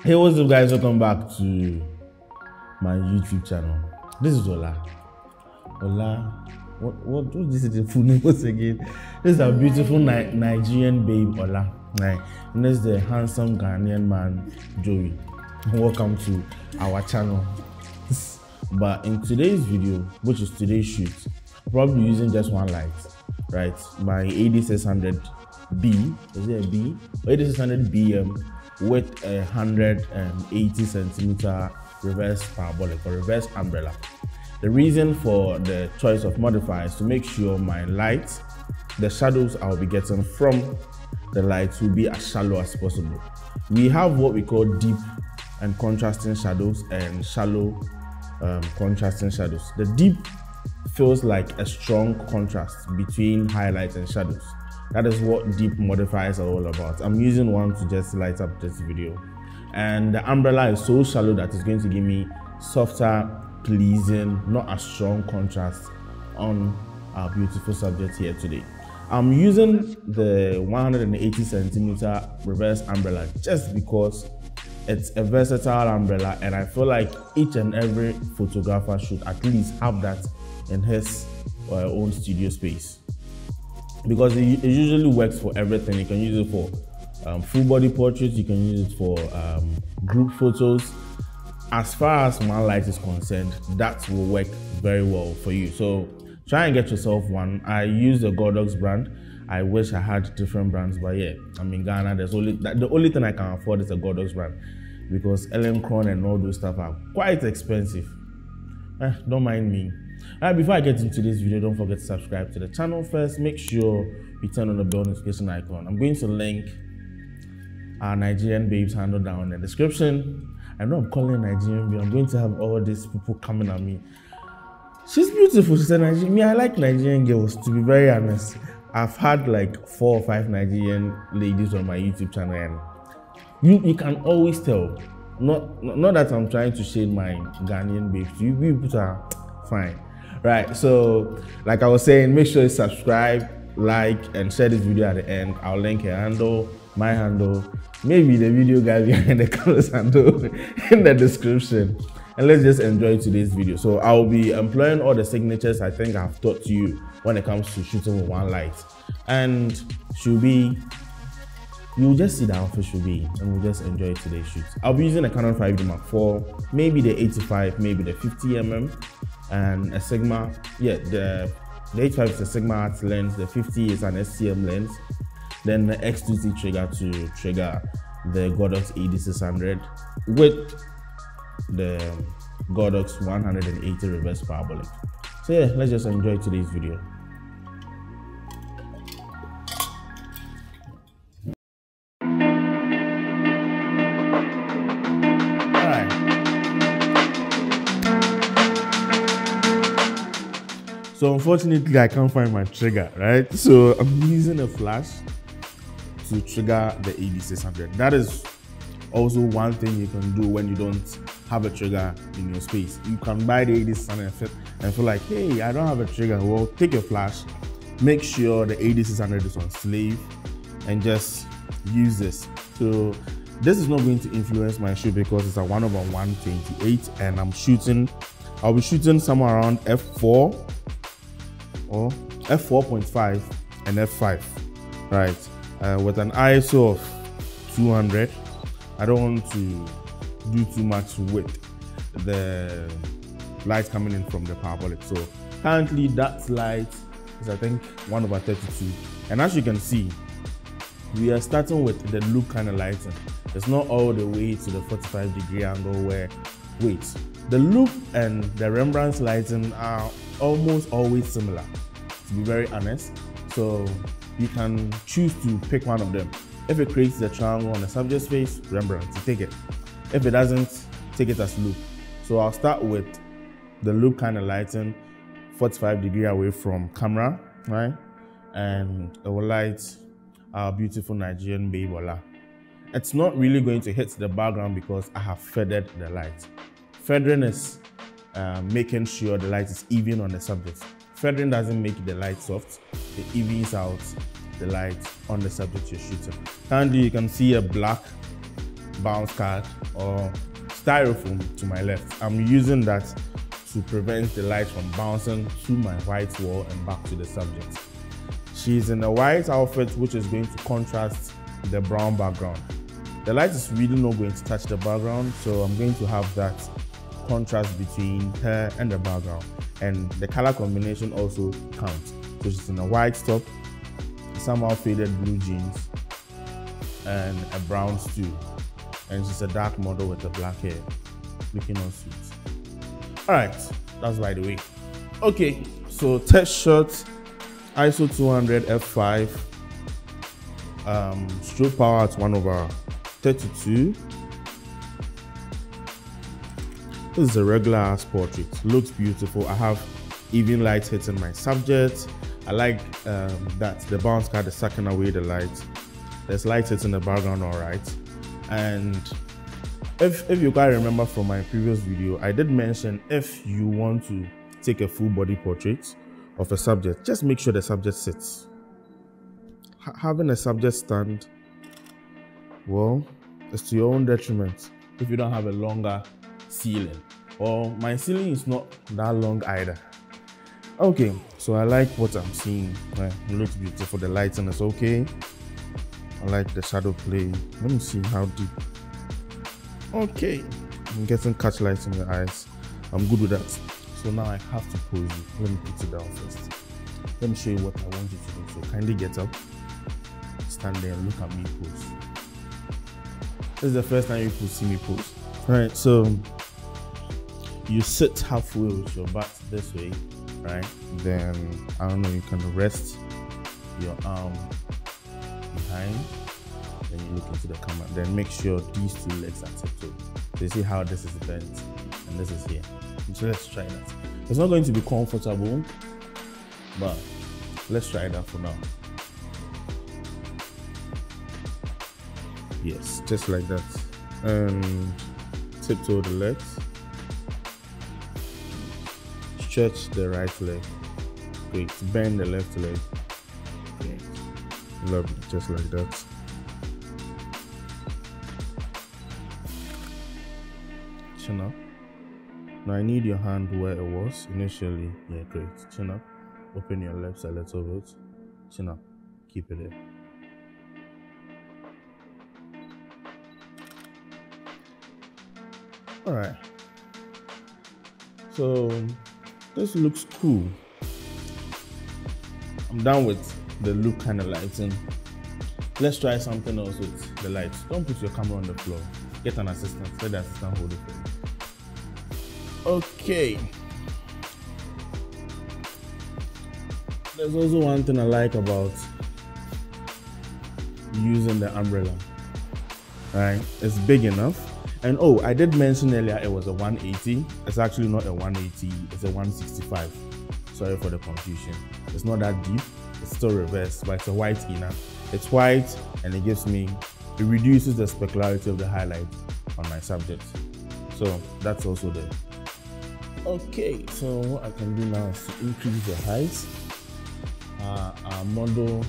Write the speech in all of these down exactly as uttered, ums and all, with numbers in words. Hey, what's up guys, welcome back to my YouTube channel. This is Ola. Ola, what, what, what this is the full name once again? This is our beautiful Ni Nigerian babe, Ola. And this is the handsome Ghanaian man, Joey. Welcome to our channel. But in today's video, which is today's shoot, probably using just one light, right? My A D six hundred B, is it a B? A D six hundred B M. With a one hundred eighty centimeter reverse parabolic or reverse umbrella. The reason for the choice of modifier is to make sure my light, the shadows I'll be getting from the lights will be as shallow as possible. We have what we call deep and contrasting shadows and shallow um, contrasting shadows. The deep feels like a strong contrast between highlights and shadows. That is what deep modifiers are all about. I'm using one to just light up this video. And the umbrella is so shallow that it's going to give me softer, pleasing, not as strong contrast on our beautiful subject here today. I'm using the one hundred eighty centimeter reverse umbrella just because it's a versatile umbrella and I feel like each and every photographer should at least have that in his or her own studio space. Because it usually works for everything. You can use it for um, full body portraits, you can use it for um, group photos. As far as my light is concerned, that will work very well for you. So try and get yourself one. I use the Godox brand. I wish I had different brands, but yeah, I'm in Ghana. There's only the only thing I can afford is a Godox brand because Elinchrom and all those stuff are quite expensive. Eh, don't mind me. Alright, before I get into this video, don't forget to subscribe to the channel first. Make sure you turn on the bell notification icon. I'm going to link our Nigerian babes handle down in the description. I know I'm calling Nigerian babe. I'm going to have all these people coming at me. She's beautiful. She's a Nigerian. Me, I like Nigerian girls, to be very honest. I've had like four or five Nigerian ladies on my YouTube channel, and you, you can always tell. Not, not that I'm trying to shade my Ghanaian babes. You people are fine. Right, so like I was saying, make sure you subscribe, like, and share this video at the end. I'll link her handle, my handle, maybe the video guy behind the colors handle in the description. And let's just enjoy today's video. So I'll be employing all the signatures I think I've taught you when it comes to shooting with one light. And she'll be, you'll just see the outfit she'll be, and we'll just enjoy today's shoot. I'll be using a Canon Five D Mark Four, maybe the eighty-five, maybe the fifty millimeter. And a Sigma, yeah, the, the eighty-five is a Sigma art lens, the fifty is an S T M lens, then the X two T trigger to trigger the Godox A D six hundred with the Godox one hundred eighty reverse parabolic. So yeah, let's just enjoy today's video. So unfortunately, I can't find my trigger, right? So I'm using a flash to trigger the A D six hundred. That is also one thing you can do when you don't have a trigger in your space. You can buy the A D six hundred and feel like, hey, I don't have a trigger. Well, take your flash, make sure the A D six hundred is on slave, and just use this. So this is not going to influence my shoot because it's a one over one twenty-eight, and I'm shooting, I'll be shooting somewhere around F four. Or F four point five and F five, right? Uh, with an I S O of two hundred, I don't want to do too much with the light coming in from the parabolic. So currently that light is I think one over thirty-two. And as you can see, we are starting with the loop kind of lighting. It's not all the way to the forty-five degree angle where, wait, the loop and the Rembrandt's lighting are almost always similar, to be very honest. So you can choose to pick one of them. If it creates the triangle on the subject's face, Rembrandt, you take it. If it doesn't, take it as loop. So I'll start with the loop kind of lighting, forty-five degree away from camera, right? And it will light our beautiful Nigerian babe Ola. It's not really going to hit the background because I have feathered the light. Feathering is uh, making sure the light is even on the subject. Feathering doesn't make the light soft, it evens out the light on the subject you're shooting. Handy, you can see a black bounce card or styrofoam to my left. I'm using that to prevent the light from bouncing to my white wall and back to the subject. She's in a white outfit, which is going to contrast the brown background. The light is really not going to touch the background, so I'm going to have that contrast between her and the background. And the color combination also counts. So she's in a white top, somehow faded blue jeans, and a brown stew. And she's a dark model with the black hair, looking on sweet. All right, that's by the way. Okay, so test shot, I S O two hundred f five, um, strobe power at one over thirty-two. This is a regular ass portrait, looks beautiful. I have even light hitting my subject. I like um, that the bounce card is sucking away the light. There's light hitting the background, all right. And If, if you guys remember from my previous video, I did mention if you want to take a full body portrait of a subject, just make sure the subject sits. H having a subject stand, well, it's to your own detriment if you don't have a longer ceiling. Or my ceiling is not that long either. Okay, so I like what I'm seeing. Right? It looks beautiful, the lighting is okay. I like the shadow play. Let me see how deep. Okay, I'm getting catch lights in the eyes. I'm good with that. So now I have to pose you. Let me put it down first. Let me show you what I want you to do. So kindly get up, stand there and look at me pose. This is the first time you could see me pose. Right, so you sit halfway with your back this way, right? Then, I don't know, you can rest your arm behind. Then you look into the camera, then make sure these two legs are tiptoed. So you see how this is bent and this is here. So let's try that. It's not going to be comfortable, but let's try that for now. Yes, just like that. And tiptoe the legs. Stretch the right leg. Great. Bend the left leg. Great. Lovely, just like that. Up. Now I need your hand where it was initially. Yeah, great. Chin up. Open your lips a little bit. Chin up. Keep it there. All right. So this looks cool. I'm down with the look kind of lighting. Let's try something else with the lights. Don't put your camera on the floor. Get an assistant. Let the assistant hold it for you. Okay, there's also one thing I like about using the umbrella, right? It's big enough. And oh, I did mention earlier it was a one eighty. It's actually not a one eighty, it's a one sixty-five. Sorry for the confusion. It's not that deep, it's still reversed, but it's a white inner. It's white and it gives me, it reduces the specularity of the highlight on my subject. So that's also there. Okay, so what I can do now is to increase the height. Uh, our model,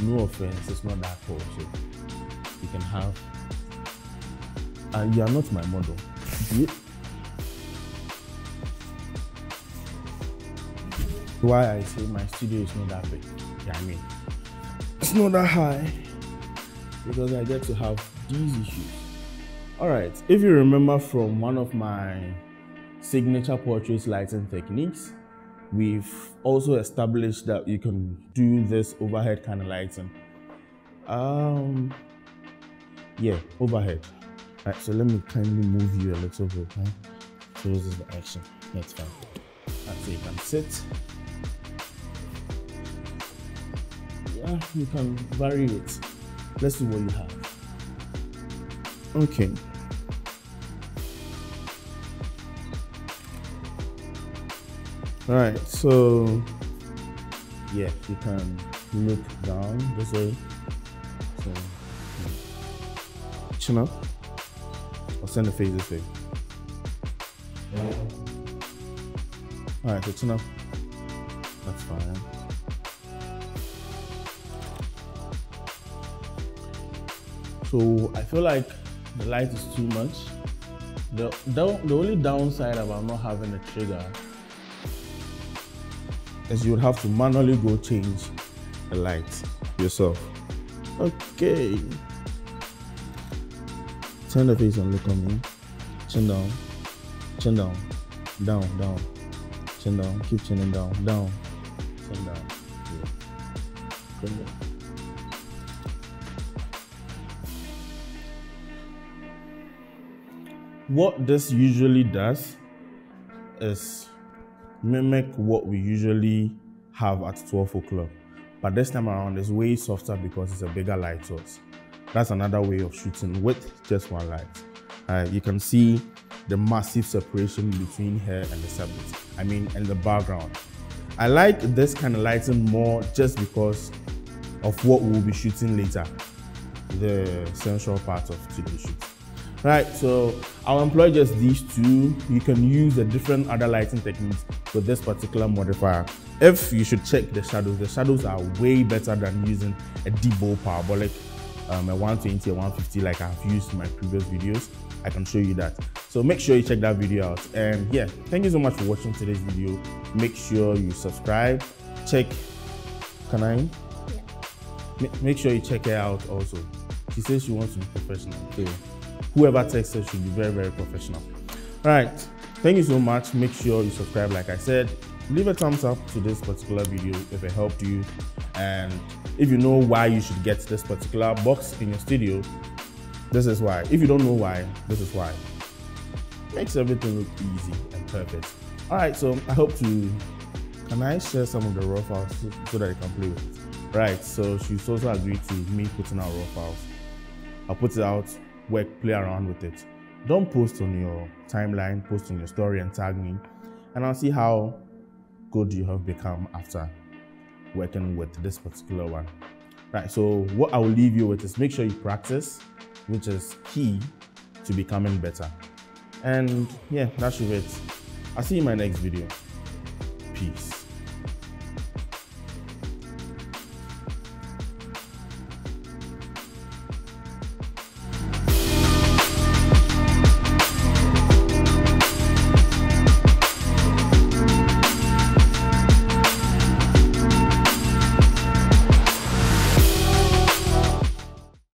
no offense, it's not that tall, so you can have. Uh, you are not my model. Why I say my studio is not that big. Yeah, I mean, it's not that high because I get to have these issues. All right, if you remember from one of my signature portrait lighting techniques, we've also established that you can do this overhead kind of lighting. Um yeah, overhead. All right, so let me kindly move you a little bit, huh? So this is the action. That's fine. All right, so you can sit. Yeah, you can vary it. Let's see what you have. Okay. All right, so yeah, you can look down this way. So chin up, or send the face this way. All right, so chin up, file. So I feel like the light is too much. The, the, the only downside about not having a trigger is you would have to manually go change the light yourself. Okay. Turn the face and look at me. Chin down, chin down, down, down, chin down, keep chinning down, down, chin down. Yeah. Chin down. What this usually does is mimic what we usually have at twelve o'clock, but this time around it's way softer because it's a bigger light source. That's another way of shooting with just one light. Uh, you can see the massive separation between her and the subject, I mean and the background. I like this kind of lighting more just because of what we'll be shooting later, the sensual part of today's shoot. Right, so I'll employ just these two. You can use a different other lighting techniques for this particular modifier. If you should check the shadows, the shadows are way better than using a D-bow parabolic, um, a one twenty, a one fifty like I've used in my previous videos. I can show you that. So make sure you check that video out. And yeah, thank you so much for watching today's video. Make sure you subscribe, check, can I? Yeah. Make sure you check her out also. She says she wants to be professional. So whoever texts us should be very, very professional. All right, thank you so much. Make sure you subscribe, like I said. Leave a thumbs up to this particular video if it helped you. And if you know why you should get this particular box in your studio, this is why. If you don't know why, this is why. Makes everything look easy and perfect. All right, so I hope to, can I share some of the raw files so, so that you can play with it? Right, so she's also agreed to me putting out raw files. I'll put it out. Work, play around with it. Don't post on your timeline, post on your story and tag me, and I'll see how good you have become after working with this particular one. Right, so what I will leave you with is make sure you practice, which is key to becoming better. And yeah, that's it. I'll see you in my next video. Peace.